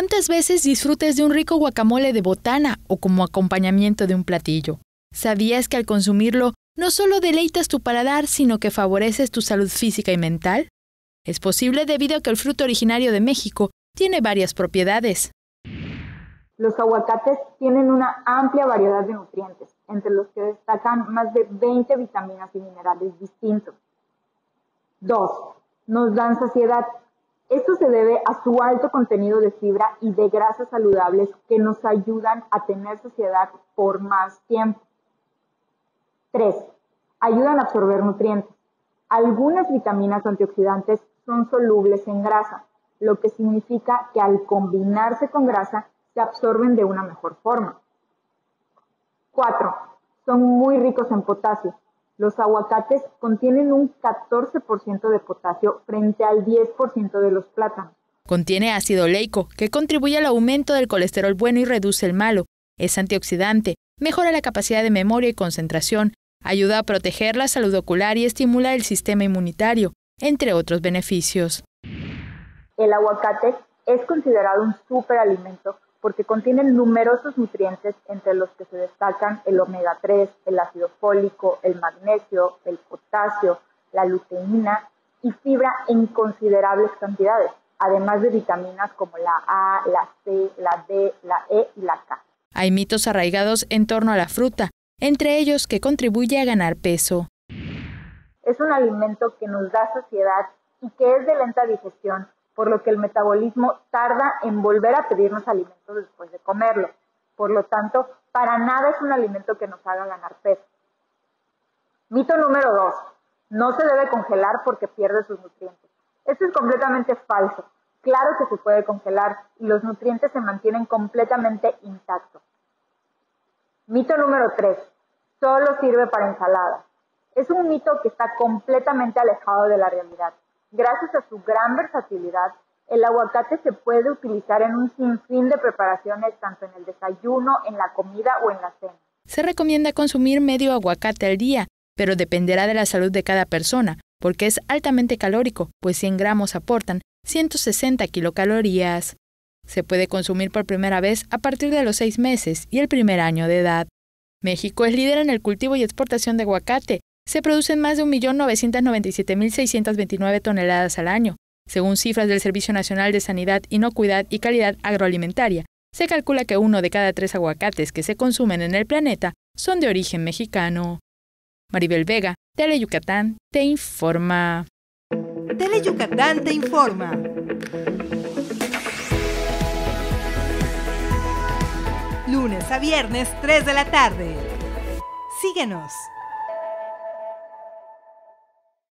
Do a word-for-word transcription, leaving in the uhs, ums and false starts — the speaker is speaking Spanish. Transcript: ¿Cuántas veces disfrutas de un rico guacamole de botana o como acompañamiento de un platillo? ¿Sabías que al consumirlo no solo deleitas tu paladar, sino que favoreces tu salud física y mental? Es posible debido a que el fruto originario de México tiene varias propiedades. Los aguacates tienen una amplia variedad de nutrientes, entre los que destacan más de veinte vitaminas y minerales distintos. dos. Nos dan saciedad. Esto se debe a su alto contenido de fibra y de grasas saludables que nos ayudan a tener saciedad por más tiempo. tres. Ayudan a absorber nutrientes. Algunas vitaminas antioxidantes son solubles en grasa, lo que significa que al combinarse con grasa se absorben de una mejor forma. cuatro. Son muy ricos en potasio. Los aguacates contienen un catorce por ciento de potasio frente al diez por ciento de los plátanos. Contiene ácido oleico, que contribuye al aumento del colesterol bueno y reduce el malo. Es antioxidante, mejora la capacidad de memoria y concentración, ayuda a proteger la salud ocular y estimula el sistema inmunitario, entre otros beneficios. El aguacate es considerado un superalimento porque contiene numerosos nutrientes, entre los que se destacan el omega tres, el ácido fólico, el magnesio, el potasio, la luteína y fibra en considerables cantidades, además de vitaminas como la A, la C, la D, la E y la K. Hay mitos arraigados en torno a la fruta, entre ellos que contribuye a ganar peso. Es un alimento que nos da saciedad y que es de lenta digestión, por lo que el metabolismo tarda en volver a pedirnos alimentos después de comerlo. Por lo tanto, para nada es un alimento que nos haga ganar peso. Mito número dos. No se debe congelar porque pierde sus nutrientes. Esto es completamente falso. Claro que se puede congelar y los nutrientes se mantienen completamente intactos. Mito número tres. Solo sirve para ensaladas. Es un mito que está completamente alejado de la realidad. Gracias a su gran versatilidad, el aguacate se puede utilizar en un sinfín de preparaciones, tanto en el desayuno, en la comida o en la cena. Se recomienda consumir medio aguacate al día, pero dependerá de la salud de cada persona, porque es altamente calórico, pues cien gramos aportan ciento sesenta kilocalorías. Se puede consumir por primera vez a partir de los seis meses y el primer año de edad. México es líder en el cultivo y exportación de aguacate. Se producen más de un millón novecientas noventa y siete mil seiscientas veintinueve toneladas al año. Según cifras del Servicio Nacional de Sanidad, Inocuidad y Calidad Agroalimentaria, se calcula que uno de cada tres aguacates que se consumen en el planeta son de origen mexicano. Maribel Vega, Teleyucatán, te informa. Teleyucatán te informa. Lunes a viernes, tres de la tarde. Síguenos.